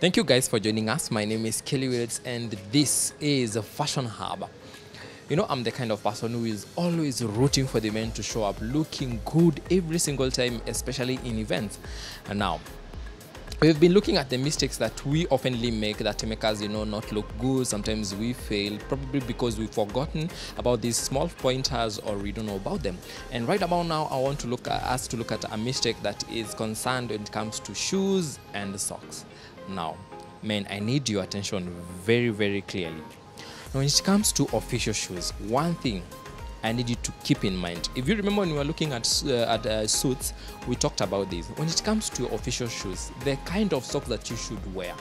Thank you guys for joining us. My name is Kelly Weils and this is Fashion Hub. You know, I'm the kind of person who is always rooting for the men to show up looking good every single time, especially in events. And now, we've been looking at the mistakes that we oftenly make that make us, you know, not look good. Sometimes we fail, probably because we've forgotten about these small pointers or we don't know about them. And right about now, I want to look at a mistake that is concerned when it comes to shoes and socks. Now, men, I need your attention very, very clearly. Now, when it comes to official shoes, one thing I need you to keep in mind. If you remember when we were looking at suits, we talked about this. When it comes to official shoes, the kind of socks that you should wear,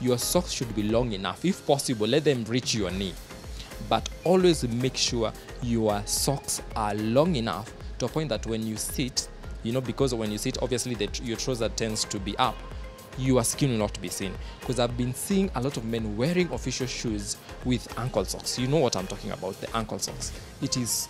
your socks should be long enough. If possible, let them reach your knee. But always make sure your socks are long enough to a point that when you sit, you know, because when you sit, obviously your trouser tends to be up. Your skin will not be seen, because I've been seeing a lot of men wearing official shoes with ankle socks. You know what I'm talking about, the ankle socks. It is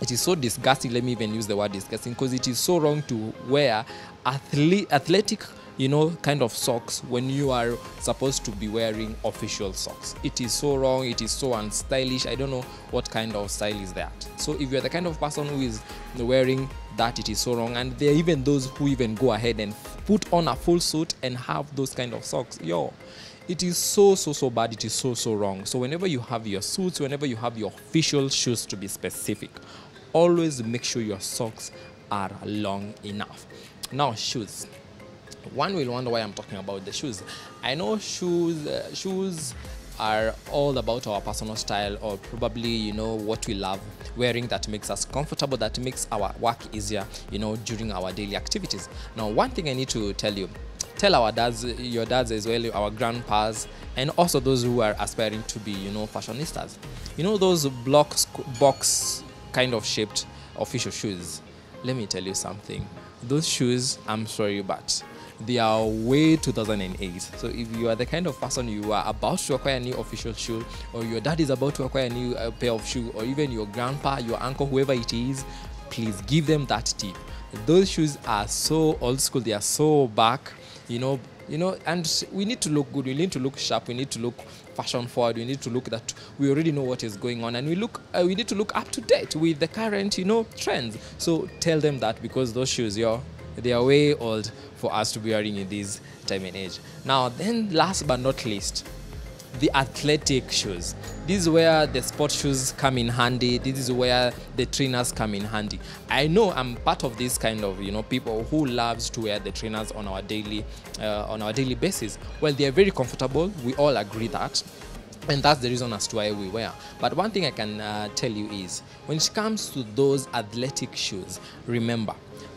so disgusting. Let me even use the word disgusting, because it is so wrong to wear athletic, you know, kind of socks when you are supposed to be wearing official socks. It is so wrong. It is so unstylish. I don't know what kind of style is that. So if you're the kind of person who is wearing that, it is so wrong. And there are even those who even go ahead and put on a full suit and have those kind of socks. Yo, it is so bad. It is so wrong. So whenever you have your suits, whenever you have your official shoes, to be specific, always make sure your socks are long enough. Now, shoes. One will wonder why I'm talking about the shoes. I know shoes are all about our personal style, or probably, you know, what we love wearing that makes us comfortable, that makes our work easier, you know, during our daily activities. Now, one thing I need to tell you, tell our dads, your dads as well, our grandpas, and also those who are aspiring to be, you know, fashionistas. You know, those box kind of shaped official shoes. Let me tell you something. Those shoes, I'm sorry, but they are way 2008. So if you are the kind of person, you are about to acquire a new official shoe, or your dad is about to acquire a new pair of shoe, or even your grandpa, your uncle, whoever it is, please give them that tip. Those shoes are so old school. They are so back, you know, and we need to look good. We need to look sharp. We need to look fashion forward. We need to look that we already know what is going on, and we need to look up to date with the current, you know, trends. So tell them that, because those shoes, they are way old for us to be wearing in this time and age. Now, then, last but not least, the athletic shoes. This is where the sport shoes come in handy. This is where the trainers come in handy. I know I'm part of this kind of, you know, people who loves to wear the trainers on our daily basis. Well, they are very comfortable. We all agree that. And that's the reason as to why we wear. But one thing I can tell you is, when it comes to those athletic shoes, remember,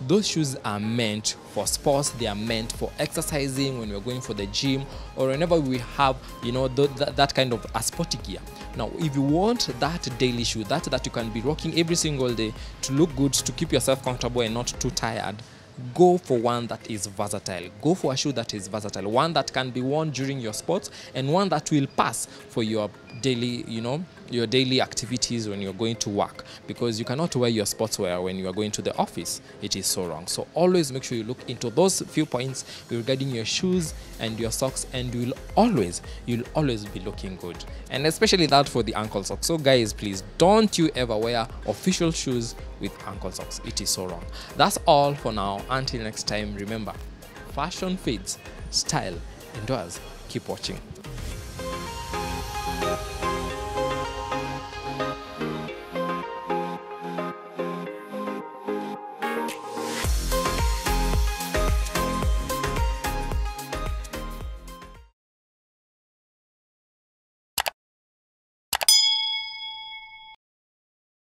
those shoes are meant for sports. They are meant for exercising, when we're going for the gym, or whenever we have, you know, that kind of a sporty gear. Now, if you want that daily shoe, that you can be rocking every single day to look good, to keep yourself comfortable and not too tired, go for one that is versatile. Go for a shoe that is versatile, one that can be worn during your sports, and one that will pass for your daily, you know, your daily activities when you're going to work, because you cannot wear your sportswear when you are going to the office. It is so wrong. So always make sure you look into those few points regarding your shoes and your socks, and you'll always be looking good, and especially that for the ankle socks. So guys, please don't you ever wear official shoes with ankle socks. It is so wrong. That's all for now. Until next time, remember, fashion fades, style endures. Keep watching.